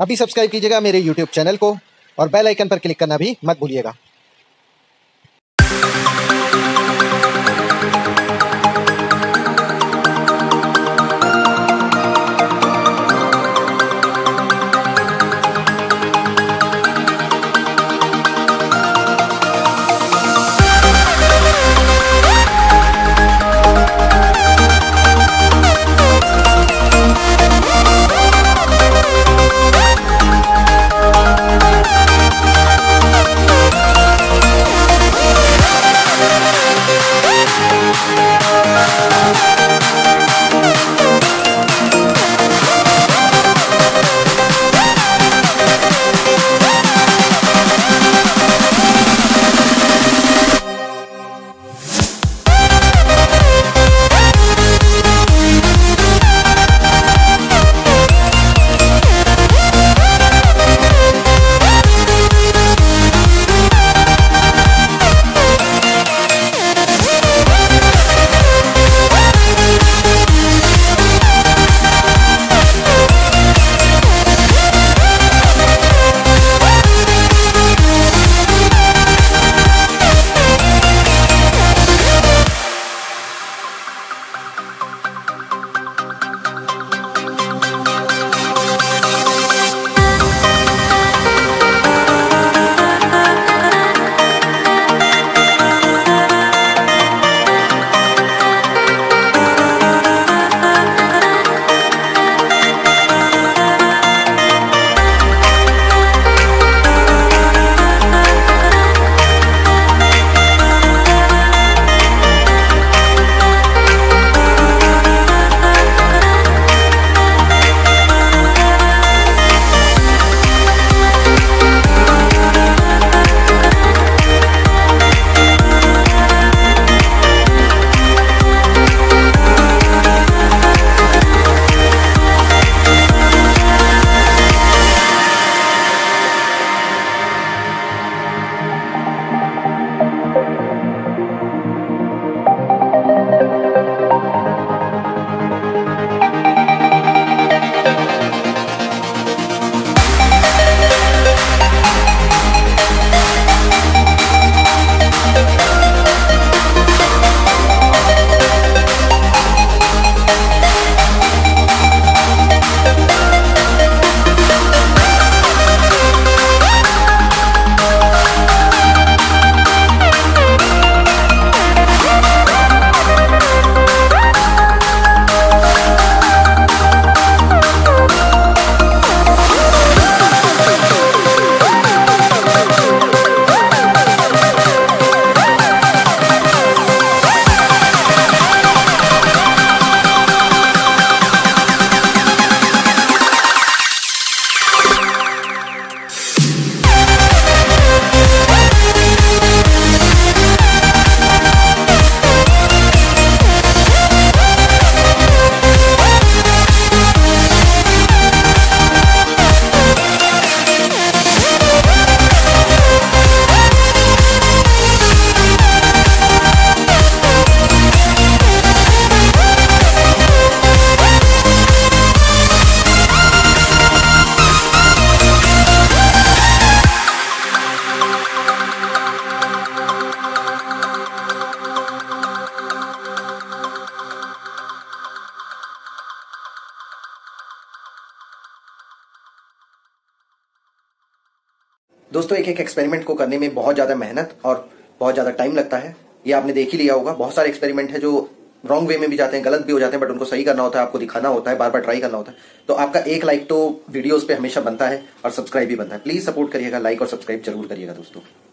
अभी सब्सक्राइब कीजिएगा मेरे यूट्यूब चैनल को और बेल आइकन पर क्लिक करना भी मत भूलिएगा। दोस्तों एक एक्सपेरिमेंट को करने में बहुत ज़्यादा मेहनत और बहुत ज़्यादा टाइम लगता है, ये आपने देख ही लिया होगा। बहुत सारे एक्सपेरिमेंट है जो रॉन्ग वे में भी जाते हैं, गलत भी हो जाते हैं, बट उनको सही करना होता है, आपको दिखाना होता है, बार बार ट्राई करना होता है। तो आपका एक लाइक तो वीडियोस पे हमेशा बनता है और सब्सक्राइब भी बनता है। प्लीज़ सपोर्ट करिएगा, लाइक और सब्सक्राइब जरूर करिएगा दोस्तों।